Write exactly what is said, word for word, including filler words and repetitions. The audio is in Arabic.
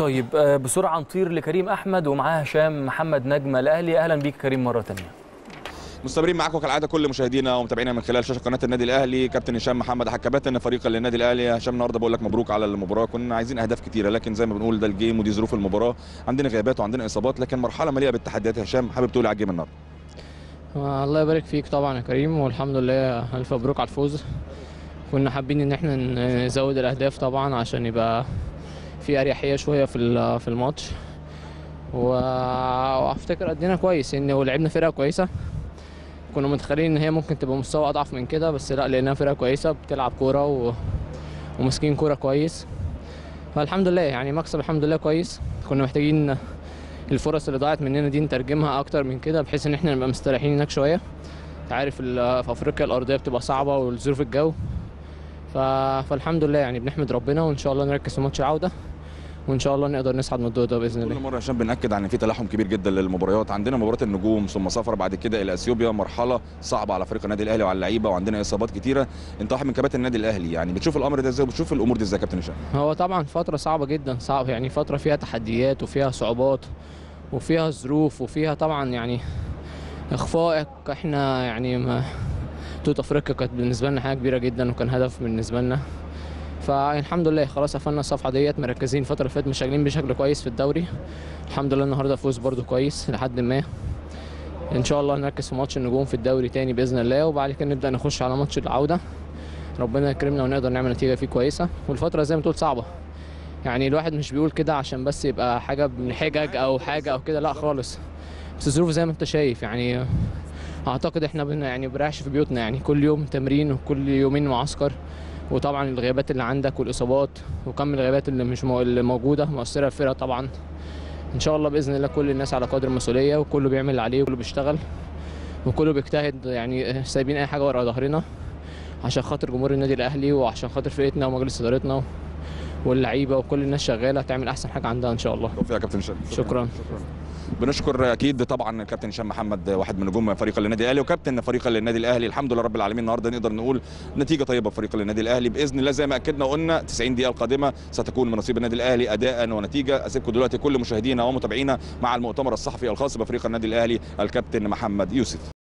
طيب بسرعه نطير لكريم احمد ومعاه هشام محمد نجم الاهلي. اهلا بيك كريم مره ثانيه. مستمرين معاكم كالعاده كل مشاهدينا ومتابعينا من خلال شاشه قناه النادي الاهلي. كابتن هشام محمد احد كباتن فريق النادي الاهلي. هشام النهارده بقول لك مبروك على المباراه. كنا عايزين اهداف كتيره لكن زي ما بنقول ده الجيم ودي ظروف المباراه، عندنا غيابات وعندنا اصابات لكن مرحله مليئه بالتحديات. هشام حابب تقول على الجيم النهارده؟ الله يبارك فيك طبعا يا كريم، والحمد لله الف مبروك على الفوز. كنا حابين ان احنا نزود الاهداف طبعا عشان يبقى في اريحيه شويه في في الماتش، وافتكر ادينا كويس ان ولعبنا فرقه كويسه. كنا متخيلين ان هي ممكن تبقى مستوى اضعف من كده بس لا، لانها فرقه كويسه بتلعب كوره و... وماسكين كوره كويس، فالحمد لله يعني مكسب الحمد لله كويس. كنا محتاجين الفرص اللي ضاعت مننا دي نترجمها اكتر من كده بحيث ان احنا نبقى مستريحين هناك شويه. انت عارف في افريقيا الارضيه بتبقى صعبه والظروف الجو ف... فالحمد لله يعني بنحمد ربنا، وان شاء الله نركز في ماتش العوده وان شاء الله نقدر نصعد من الدور ده باذن الله. كل مره عشان بناكد عن في تلاحم كبير جدا للمباريات، عندنا مباراه النجوم ثم سفر بعد كده الى اثيوبيا، مرحله صعبه على فريق النادي الاهلي وعلى اللعيبه وعندنا اصابات كتيره. انت واحد من كباتن النادي الاهلي، يعني بتشوف الامر ده ازاي وبتشوف الامور دي ازاي كابتن هشام؟ هو طبعا فتره صعبه جدا، صعب يعني فتره فيها تحديات وفيها صعوبات وفيها ظروف وفيها طبعا يعني اخفاق. احنا يعني ما توت افريقيا كانت بالنسبه لنا حاجه كبيره جدا وكان هدف بالنسبه لنا، فالحمد لله خلاص قفلنا الصفحه ديت. مركزين الفتره اللي فاتت مشغلين بشكل كويس في الدوري الحمد لله. النهارده فوز برده كويس لحد ما، ان شاء الله نركز في ماتش النجوم في الدوري تاني باذن الله، وبعد كده نبدا نخش على ماتش العوده ربنا يكرمنا ونقدر نعمل نتيجه فيه كويسه. والفتره زي ما تقول صعبه، يعني الواحد مش بيقول كده عشان بس يبقى حاجه من حجج او حاجه او كده، لا خالص، بس الظروف زي ما انت شايف. يعني اعتقد احنا بن يعني بنريحش في بيوتنا، يعني كل يوم تمرين وكل يومين معسكر، وطبعا الغيابات اللي عندك والاصابات وكم الغيابات اللي مش اللي موجوده مؤثره على الفرقه طبعا. ان شاء الله باذن الله كل الناس على قدر المسؤوليه وكله بيعمل اللي عليه وكله بيشتغل وكله بيجتهد، يعني سايبين اي حاجه ورا ظهرنا عشان خاطر جمهور النادي الاهلي وعشان خاطر فرقتنا ومجلس ادارتنا واللعيبه وكل الناس شغاله تعمل احسن حاجه عندها ان شاء الله. توفيق يا كابتن هشام. شكرا. شكرا. بنشكر اكيد طبعا كابتن هشام محمد واحد من نجوم فريق النادي الاهلي وكابتن فريق النادي الاهلي. الحمد لله رب العالمين النهارده نقدر نقول نتيجه طيبه في فريق النادي الاهلي باذن الله. زي ما اكدنا وقلنا تسعين دقيقه القادمه ستكون من نصيب النادي الاهلي اداء ونتيجه. اسيبكم دلوقتي كل مشاهدينا ومتابعينا مع المؤتمر الصحفي الخاص بفريق النادي الاهلي الكابتن محمد يوسف.